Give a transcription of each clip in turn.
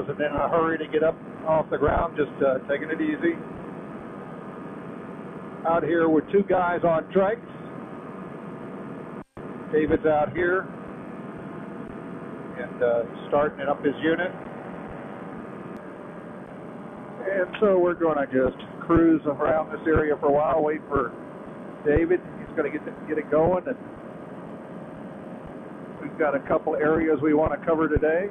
wasn't in a hurry to get up off the ground, just taking it easy. Out here with two guys on trikes. David's out here and starting up his unit. And so we're going to just cruise around this area for a while, wait for David. He's going to get it going. And we've got a couple areas we want to cover today.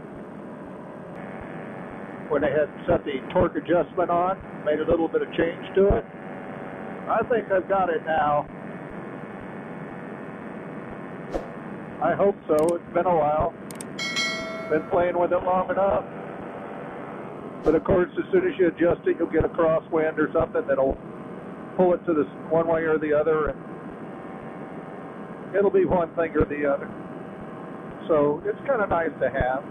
Went ahead and set the torque adjustment on, made a little bit of change to it. I think I've got it now. I hope so. It's been a while. Been playing with it long enough. But of course, as soon as you adjust it, you'll get a crosswind or something that'll pull it to this one way or the other, and it'll be one thing or the other. So it's kind of nice to have.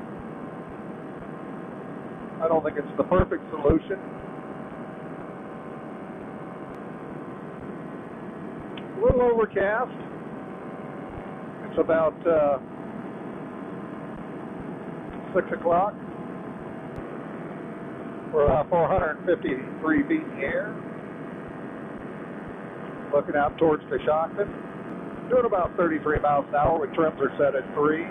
I don't think it's the perfect solution. A little overcast. It's about 6 o'clock. We're about 453 feet in the air, looking out towards Coshocton, doing about 33 miles an hour with trims are set at 3.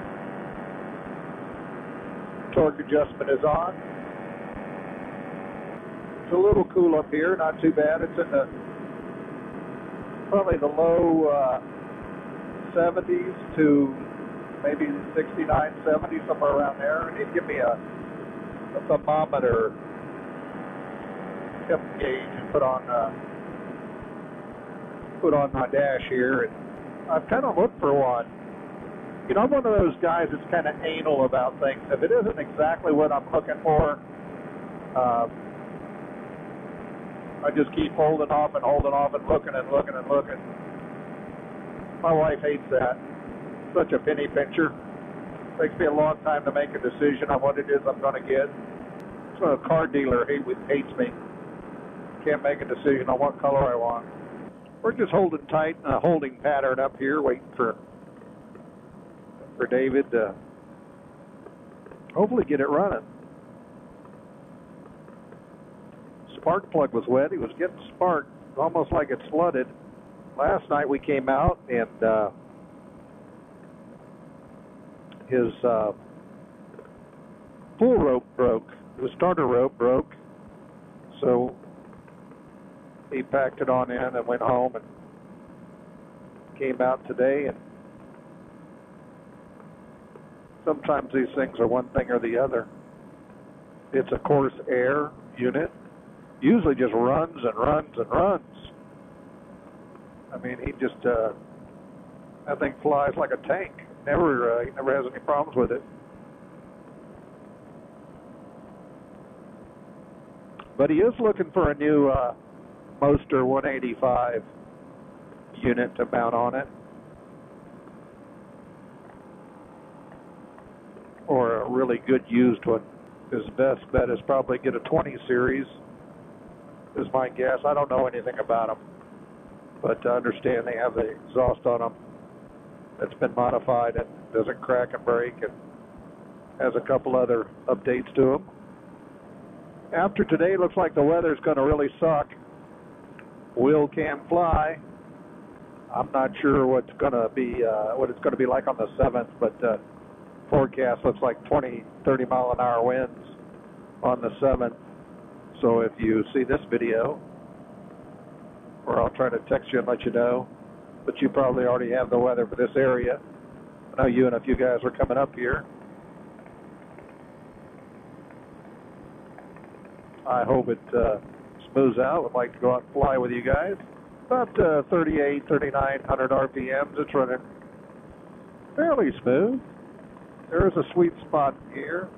Torque adjustment is on. It's a little cool up here, not too bad. It's in the probably the low 70s to maybe 69, 70, somewhere around there. And it'd give me a thermometer temp gauge and put on my dash here, and I've kind of looked for one. You know, I'm one of those guys that's kind of anal about things. If it isn't exactly what I'm looking for, I just keep holding off and looking. My wife hates that. Such a penny pincher. Takes me a long time to make a decision on what it is I'm going to get. So a car dealer hates me. Can't make a decision on what color I want. We're just holding tight in a holding pattern up here, waiting for David to hopefully get it running. Spark plug was wet. He was getting sparked, almost like it flooded. Last night we came out and his pull rope broke. The starter rope broke, so he packed it on in and went home and came out today. And sometimes these things are one thing or the other. It's a coarse air unit. Usually just runs and runs and runs. I mean, he just that thing flies like a tank. He never has any problems with it. But he is looking for a new Moster 185 unit to mount on it, or a really good used one. His best bet is probably get a 20 series, is my guess. I don't know anything about them, but I understand they have the exhaust on them that's been modified and doesn't crack and break, and has a couple other updates to them. After today, it looks like the weather's going to really suck. Will can fly. I'm not sure what's going to be what it's going to be like on the 7th, but forecast looks like 20, 30 mile an hour winds on the 7th. So if you see this video, or I'll try to text you and let you know, but you probably already have the weather for this area. I know you and a few guys are coming up here. I hope it smooths out. I'd like to go out and fly with you guys. About 38, 3900 RPMs. It's running fairly smooth. There is a sweet spot here.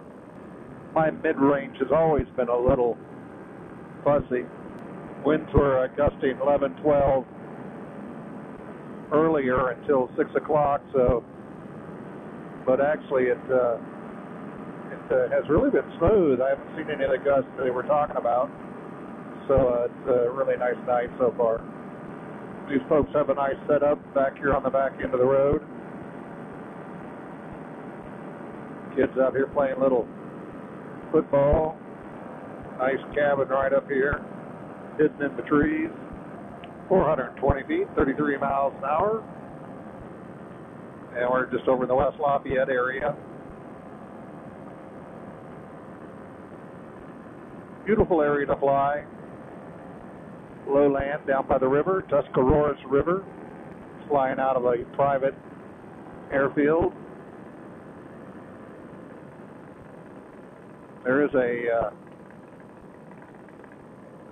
My mid-range has always been a little fuzzy. Winds were gusting 11, 12 earlier until 6 o'clock, so, but actually it has really been smooth. I haven't seen any of the gusts that they were talking about, so it's a really nice night so far. These folks have a nice setup back here on the back end of the road. Kids out here playing little football. Nice cabin right up here, hidden in the trees. 420 feet, 33 miles an hour. And we're just over in the West Lafayette area. Beautiful area to fly. Lowland down by the river, Tuscaroras River. Flying out of a private airfield. There is a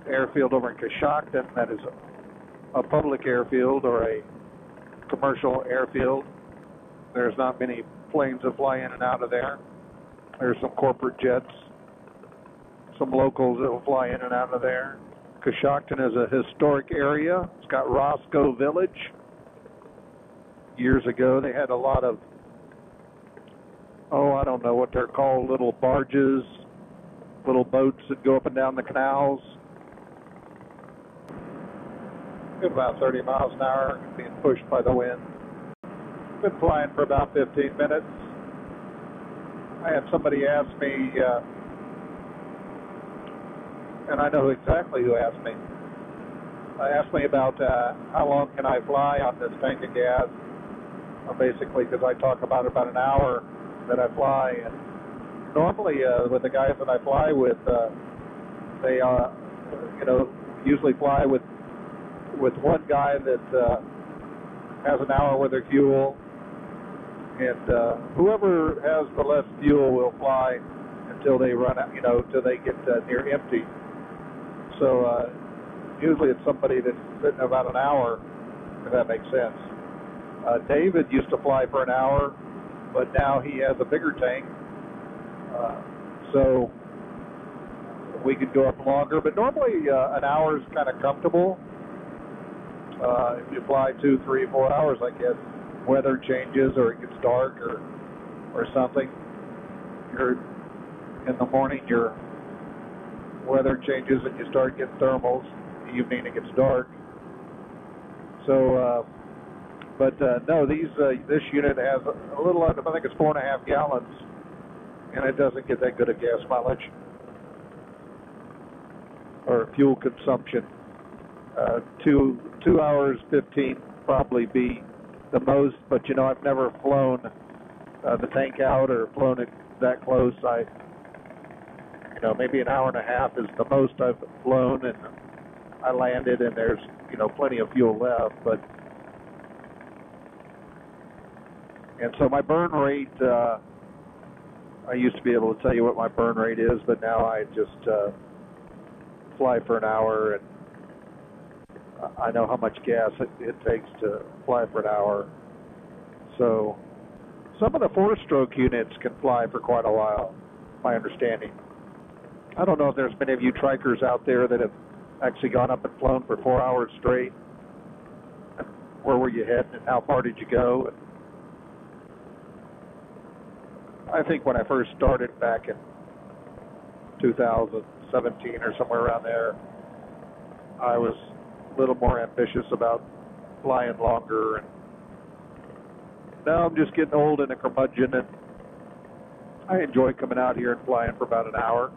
airfield over in Coshocton that is a public airfield or a commercial airfield. There's not many planes that fly in and out of there. There's some corporate jets, some locals that will fly in and out of there. Coshocton is a historic area. It's got Roscoe Village. Years ago, they had a lot of, I don't know what they're called, little barges, little boats that go up and down the canals. At about 30 miles an hour, being pushed by the wind. Been flying for about 15 minutes. I had somebody ask me, and I know exactly who asked me. Asked me about how long can I fly on this tank of gas. Basically, because I talk about an hour that I fly. And normally, with the guys that I fly with, they, usually fly with one guy that has an hour with their fuel, and whoever has the less fuel will fly until they run out, until they get near empty. So usually it's somebody that's sitting about an hour, if that makes sense. David used to fly for an hour, but now he has a bigger tank, so we could go up longer. But normally an hour is kind of comfortable. If you fly 2, 3, 4 hours, I guess, weather changes or it gets dark or something. In the morning, your weather changes and you start getting thermals. In the evening, it gets dark. So, no, this unit has a little under, I think it's 4.5 gallons, and it doesn't get that good of gas mileage or fuel consumption. 2 hours 15 probably be the most, but I've never flown the tank out or flown it that close. Maybe an hour and a half is the most I've flown, and I landed and there's plenty of fuel left. But and so my burn rate, I used to be able to tell you what my burn rate is, but now I just fly for an hour and I know how much gas it takes to fly for an hour. So some of the four-stroke units can fly for quite a while, my understanding. I don't know if there's many of you trikers out there that have actually gone up and flown for 4 hours straight. Where were you heading and how far did you go? I think when I first started back in 2017 or somewhere around there, I was a little more ambitious about flying longer. And now I'm just getting old and a curmudgeon, and I enjoy coming out here and flying for about an hour.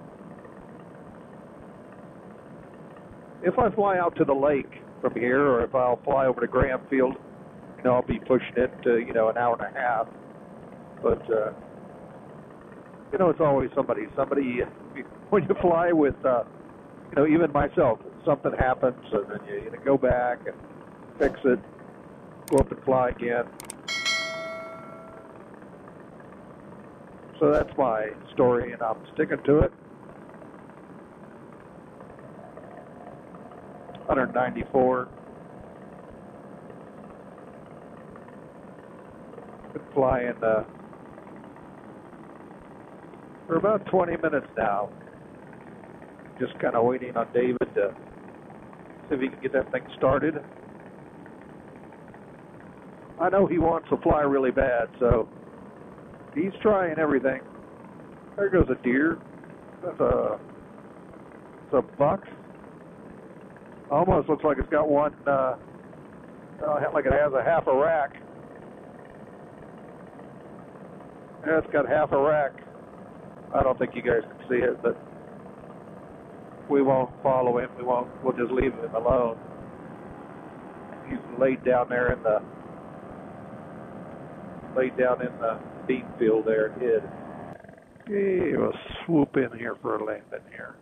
If I fly out to the lake from here, or if I'll fly over to Graham Field, I'll be pushing it to, an hour and a half. But, it's always somebody, when you fly with, even myself, something happens, and then you go back and fix it, go up and fly again. So that's my story, and I'm sticking to it. 194. Been flying for about 20 minutes now. Just kind of waiting on David to see if he can get that thing started. I know he wants to fly really bad, so he's trying everything. There goes a deer. That's a buck. Almost looks like it's got one, like it has a half a rack. Yeah, it's got half a rack. I don't think you guys can see it, but we won't follow him. We'll just leave him alone. He's laid down there in the bean field there, hid. He will swoop in here for a landing here.